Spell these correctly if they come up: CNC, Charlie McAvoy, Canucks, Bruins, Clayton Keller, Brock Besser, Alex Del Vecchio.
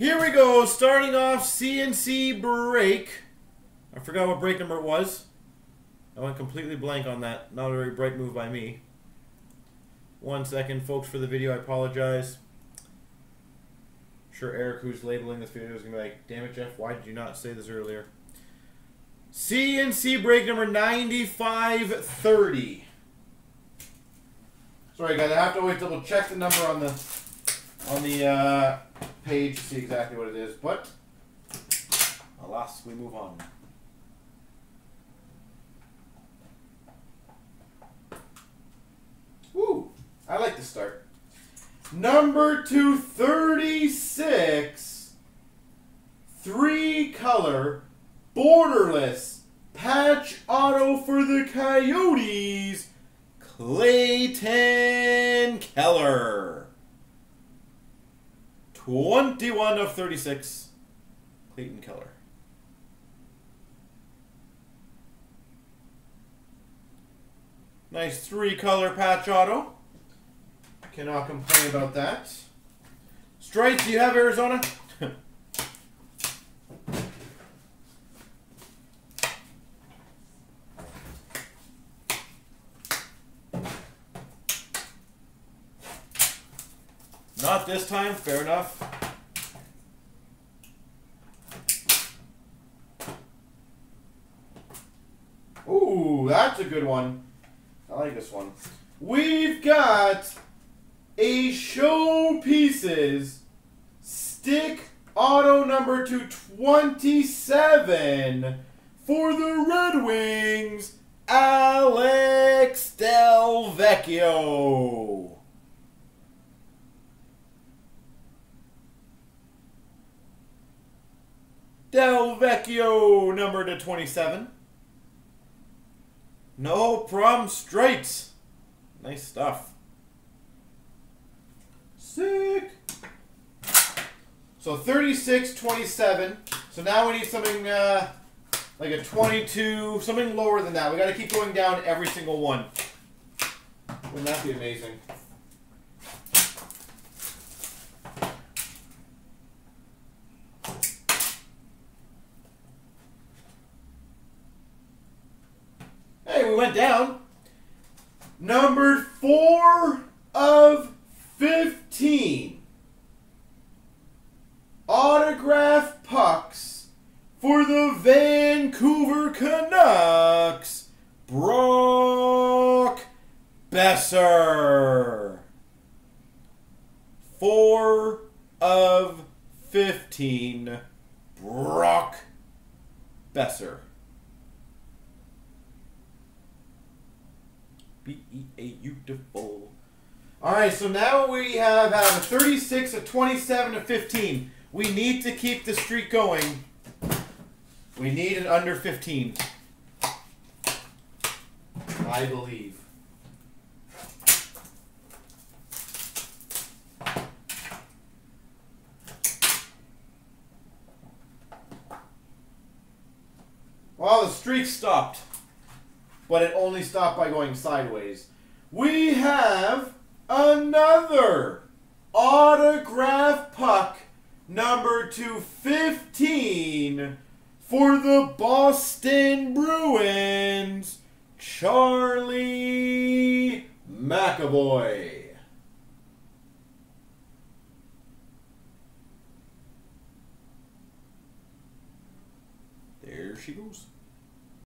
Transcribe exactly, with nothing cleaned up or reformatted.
Here we go, starting off C N C break. I forgot what break number it was. I went completely blank on that. Not a very bright move by me. One second, folks, for the video. I apologize. I'm sure Eric, who's labeling this video, is going to be like, damn it, Jeff, why did you not say this earlier? C N C break number ninety-five thirty. Sorry, guys, I have to always double-check the number on the on the uh, page to see exactly what it is, but alas, we move on. Woo! I like the start. Number two thirty-six, three-color, borderless, patch auto for the Coyotes, Clayton Keller. twenty-one of thirty-six, Clayton Keller. Nice three-color patch auto. Cannot complain about that. Stripes, do you have Arizona? Not this time, fair enough. Ooh, that's a good one. I like this one. We've got a show pieces stick auto number two twenty-seven for the Red Wings, Alex Del Vecchio. Del Vecchio number to twenty-seven. No problem, straight. Nice stuff. Sick. So thirty-six, twenty-seven. So now we need something uh, like a twenty-two, something lower than that. We got to keep going down every single one. Wouldn't that be amazing? Hey, we went down. Number four of fifteen. Autograph pucks for the Vancouver Canucks, Brock Besser. four of fifteen, Brock Besser. B E A, beautiful. All right, so now we have out of thirty-six, a twenty-seven, a fifteen. We need to keep the streak going. We need an under fifteen. I believe. Well, the streak stopped. But it only stopped by going sideways. We have another autograph puck, number two fifteen, for the Boston Bruins, Charlie McAvoy. There she goes.